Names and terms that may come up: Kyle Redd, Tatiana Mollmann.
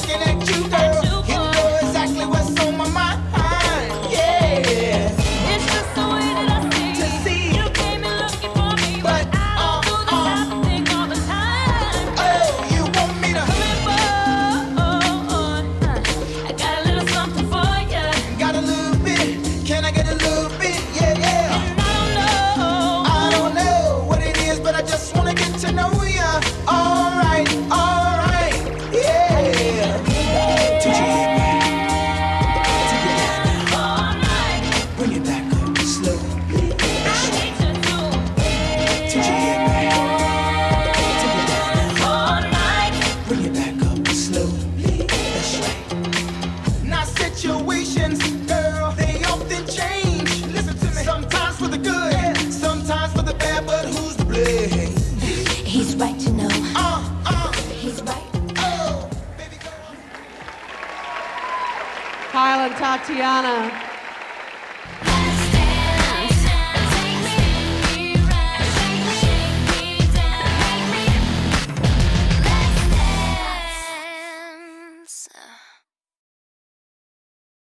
looking at you, girl. You know exactly what's on my mind. Yeah. It's just the way that I see. You came in looking for me, but I do the same thing all the time. Oh, you want me to remember? I got a little something for ya. Got a little bit. Can I get a little bit? Yeah. And I don't know what it is, but I just wanna get to know ya. All right. Yeah. Did you hear me? Together now. All night. Bring it back up slowly. I need to do it. Did you hear me? Together now. All night. Bring it back up slowly. That's right. Now situations, girl, they often change. Listen to me. Sometimes for the good, sometimes for the bad, but who's to blame? He's right, you know. He's right. Oh, baby girl. Kyle and Tatiana.